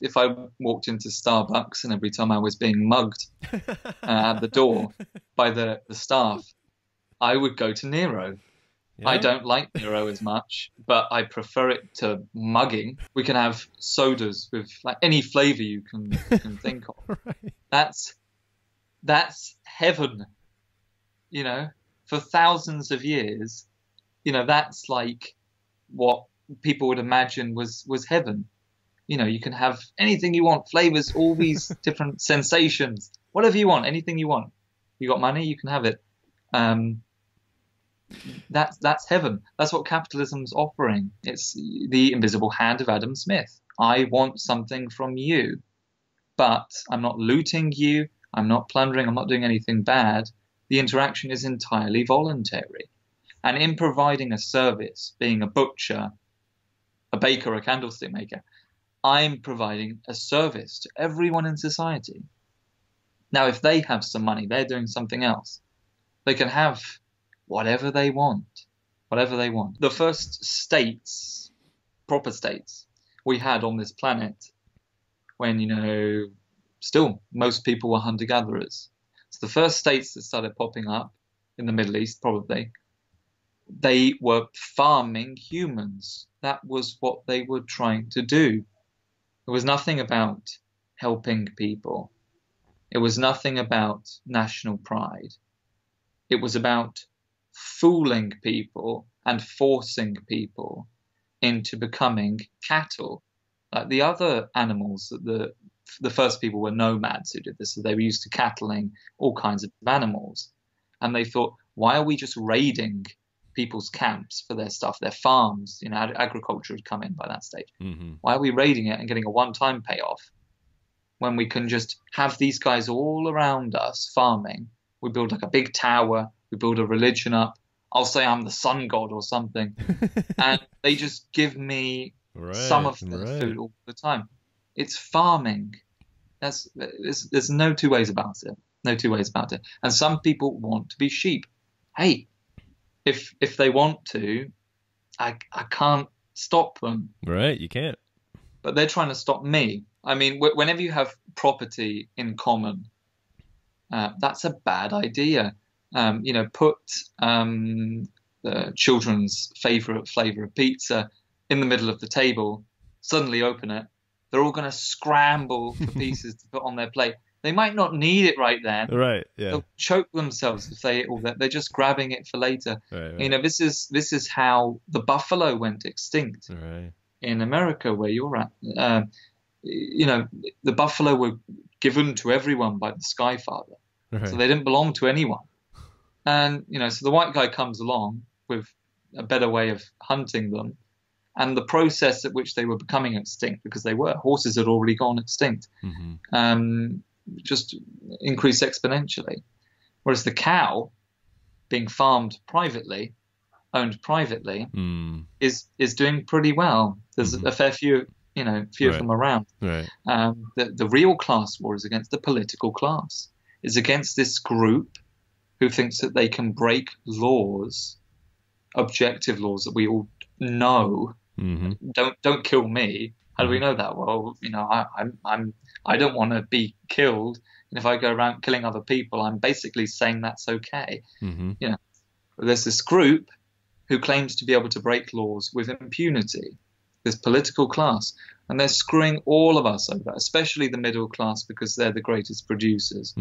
if I walked into Starbucks and every time I was being mugged at the door by the staff, I would go to Nero. Yeah. I don't like Nero as much, but I prefer it to mugging. We can have sodas with like any flavour you can think of. Right. That's heaven, you know. For thousands of years, you know, that's like what people would imagine was heaven. You know, you can have anything you want, flavours, all these different sensations, whatever you want, anything you want. You got money, you can have it. That's heaven. That's what capitalism's offering. It's the invisible hand of Adam Smith. I want something from you, but I'm not looting you. I'm not plundering. I'm not doing anything bad. The interaction is entirely voluntary. And in providing a service, being a butcher, a baker, a candlestick maker, I'm providing a service to everyone in society. Now, if they have some money, they're doing something else. They can have whatever they want, whatever they want. The first states, proper states, we had on this planet when, you know, still most people were hunter-gatherers. So the first states that started popping up in the Middle East, probably, they were farming humans. That was what they were trying to do. There was nothing about helping people. It was nothing about national pride. It was about fooling people and forcing people into becoming cattle. Like the other animals, that the first people were nomads who did this. So they were used to cattling all kinds of animals. And they thought, why are we just raiding people's camps for their stuff, their farms? You know, agriculture had come in by that stage. Mm-hmm. Why are we raiding it and getting a one-time payoff when we can just have these guys all around us farming? We build like a big tower. We build a religion up. I'll say I'm the sun god or something. And they just give me some of their food all the time. It's farming. There's no two ways about it. No two ways about it. And some people want to be sheep. Hey, if they want to, I can't stop them. Right, you can't. But they're trying to stop me. I mean, whenever you have property in common, that's a bad idea. You know, put the children's favourite flavour of pizza in the middle of the table, suddenly open it. They're all going to scramble for pieces to put on their plate. They might not need it right then. Right, yeah. They'll choke themselves if they eat all that. They're just grabbing it for later. Right. You know, this is how the buffalo went extinct in America, where you're at. You know, the buffalo were given to everyone by the Sky Father. Right. So they didn't belong to anyone. And, you know, so the white guy comes along with a better way of hunting them. And the process at which they were becoming extinct, because they were, horses had already gone extinct, just increased exponentially. Whereas the cow, being farmed privately, owned privately, is doing pretty well. There's a fair few, you know, of them around. Right. The real class war is against the political class. It's against this group who thinks that they can break laws, objective laws that we all know. Don't kill me. How do we know that? Well, you know, I don't want to be killed, and if I go around killing other people, I'm basically saying that's okay. You know, there's this group who claims to be able to break laws with impunity, this political class, and they're screwing all of us over, especially the middle class, because they're the greatest producers.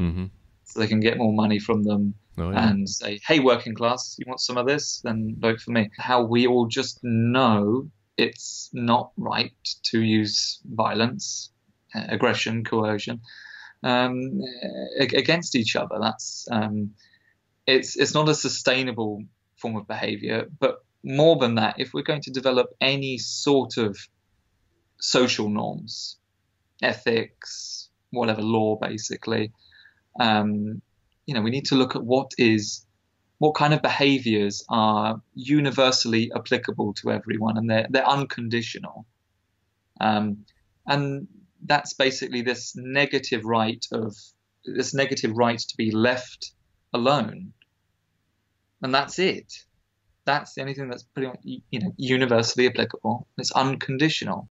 So they can get more money from them and say, hey, working class, you want some of this? Then vote for me. How we all just know it's not right to use violence, aggression, coercion against each other. That's it's not a sustainable form of behavior. But more than that, if we're going to develop any sort of social norms, ethics, whatever law, basically, you know, we need to look at what kind of behaviors are universally applicable to everyone, and they're unconditional. And that's basically this negative right to be left alone. And that's it. That's anything that's pretty much, you know, universally applicable. It's unconditional.